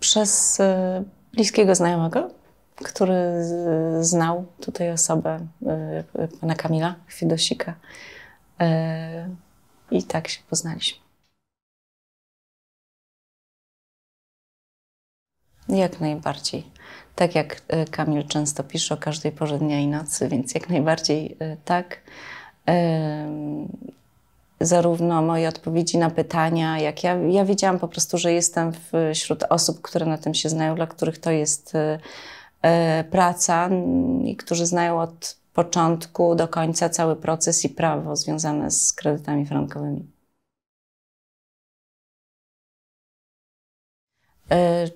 przez bliskiego znajomego, który znał tutaj osobę pana Kamila Chwiedosika i tak się poznaliśmy. Jak najbardziej. Tak jak Kamil często pisze o każdej porze dnia i nocy, więc jak najbardziej tak. Zarówno moje odpowiedzi na pytania, jak ja wiedziałam po prostu, że jestem wśród osób, które na tym się znają, dla których to jest praca i którzy znają od początku do końca cały proces i prawo związane z kredytami frankowymi.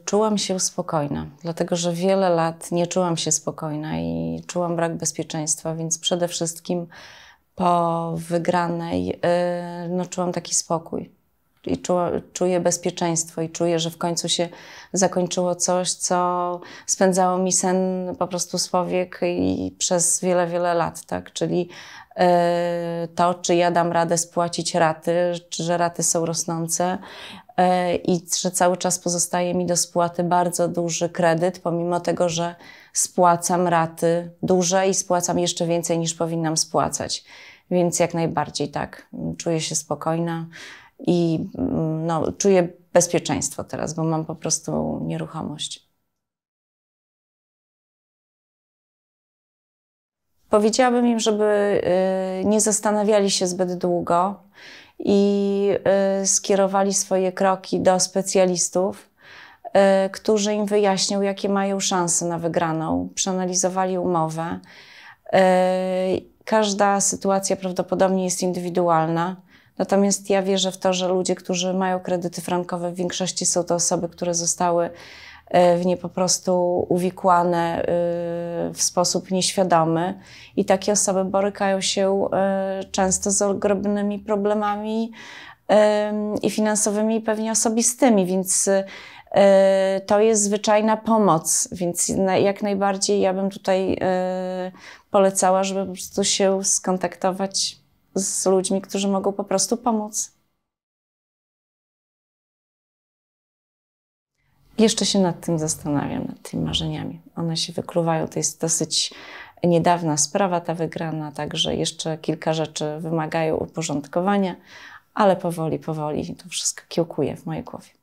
Czułam się spokojna, dlatego że wiele lat nie czułam się spokojna i czułam brak bezpieczeństwa, więc przede wszystkim po wygranej no, czułam taki spokój i czuję bezpieczeństwo i czuję, że w końcu się zakończyło coś, co spędzało mi sen po prostu z powiek i przez wiele, wiele lat, tak? Czyli to, czy ja dam radę spłacić raty, czy że raty są rosnące i że cały czas pozostaje mi do spłaty bardzo duży kredyt, pomimo tego, że spłacam raty duże i spłacam jeszcze więcej niż powinnam spłacać. Więc jak najbardziej tak, czuję się spokojna i no, czuję bezpieczeństwo teraz, bo mam po prostu nieruchomość. Powiedziałabym im, żeby nie zastanawiali się zbyt długo i skierowali swoje kroki do specjalistów, którzy im wyjaśnią, jakie mają szanse na wygraną, przeanalizowali umowę. Każda sytuacja prawdopodobnie jest indywidualna, natomiast ja wierzę w to, że ludzie, którzy mają kredyty frankowe, w większości są to osoby, które zostały w nie po prostu uwikłane w sposób nieświadomy i takie osoby borykają się często z ogromnymi problemami i finansowymi, i pewnie osobistymi, więc to jest zwyczajna pomoc, więc jak najbardziej ja bym tutaj polecała, żeby po prostu się skontaktować z ludźmi, którzy mogą po prostu pomóc. Jeszcze się nad tym zastanawiam, nad tymi marzeniami. One się wykluwają, to jest dosyć niedawna sprawa ta wygrana, także jeszcze kilka rzeczy wymagają uporządkowania, ale powoli, powoli to wszystko kiełkuje w mojej głowie.